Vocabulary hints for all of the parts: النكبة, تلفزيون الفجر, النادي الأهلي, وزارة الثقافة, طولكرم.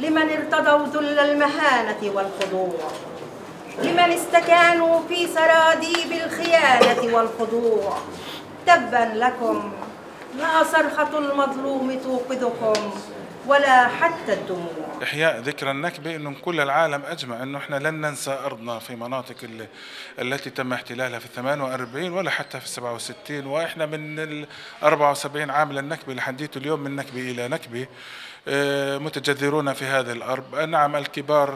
لمن ارتضوا ذل المهانة والخضوع، لمن استكانوا في سراديب الخيانة والخضوع. تبا لكم، لا صرخة المظلوم توقظكم ولا حتى الدموع. إحياء ذكرى النكبة إنه كل العالم أجمع إنه إحنا لن ننسى أرضنا في مناطق التي تم احتلالها في 48 ولا حتى في 67، وإحنا من 74 عام للنكبة لحديت اليوم من نكبة إلى نكبة متجذرون في هذا الأرض. نعم الكبار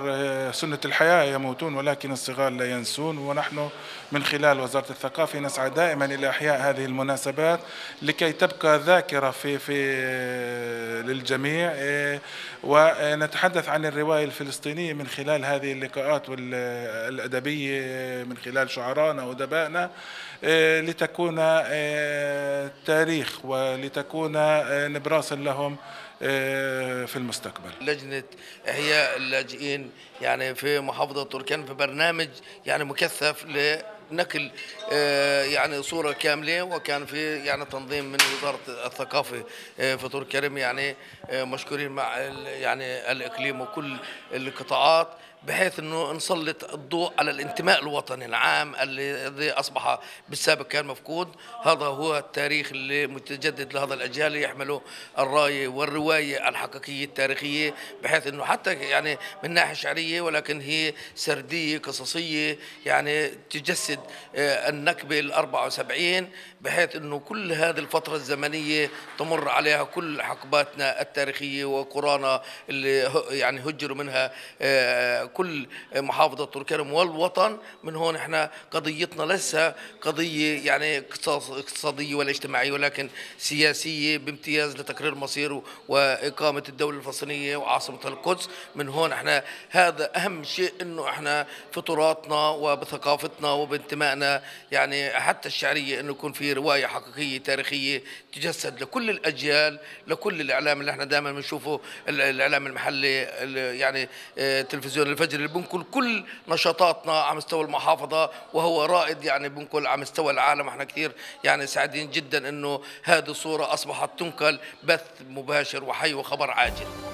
سنة الحياة يموتون ولكن الصغار لا ينسون، ونحن من خلال وزارة الثقافة نسعى دائما إلى إحياء هذه المناسبات لكي تبقى ذاكرة في للجميع، ونتحدث عن الرواية الفلسطينية من خلال هذه اللقاءات والأدبية من خلال شعرائنا وأدبائنا لتكون تاريخ ولتكون نبراسا لهم في المستقبل. لجنة إحياء اللاجئين يعني في محافظة طولكرم في برنامج يعني مكثف لنقل يعني صورة كاملة، وكان في يعني تنظيم من وزارة الثقافة في طولكرم، يعني مشكورين مع يعني الإقليم وكل القطاعات بحيث أنه نسلط الضوء على الانتماء الوطني العام الذي أصبح بالسابق كان مفقود. هذا هو التاريخ اللي متجدد لهذا الأجيال يحملوا الراية والرواية الحقيقية التاريخية، بحيث أنه حتى يعني من ناحية شعرية ولكن هي سردية قصصية يعني تجسد النكبة ال74، بحيث أنه كل هذه الفترة الزمنية تمر عليها كل حقباتنا التاريخية وقرانا اللي يعني هجروا منها كل محافظة طولكرم والوطن. من هون احنا قضيتنا لسه قضية يعني اقتصادية ولا اجتماعية ولكن سياسية بامتياز لتقرير مصيره وإقامة الدولة الفلسطينية وعاصمة القدس. من هون احنا هذا أهم شيء إنه احنا في تراثنا وبثقافتنا وبانتمائنا يعني حتى الشعرية إنه يكون في رواية حقيقية تاريخية تجسد لكل الأجيال، لكل الإعلام اللي احنا دائما بنشوفه الإعلام المحلي يعني تلفزيون الفجر اللي بنقل كل نشاطاتنا على مستوى المحافظه وهو رائد يعني بنقل على مستوى العالم. احنا كثير يعني سعيدين جدا انه هذه الصوره اصبحت تنقل بث مباشر وحي وخبر عاجل.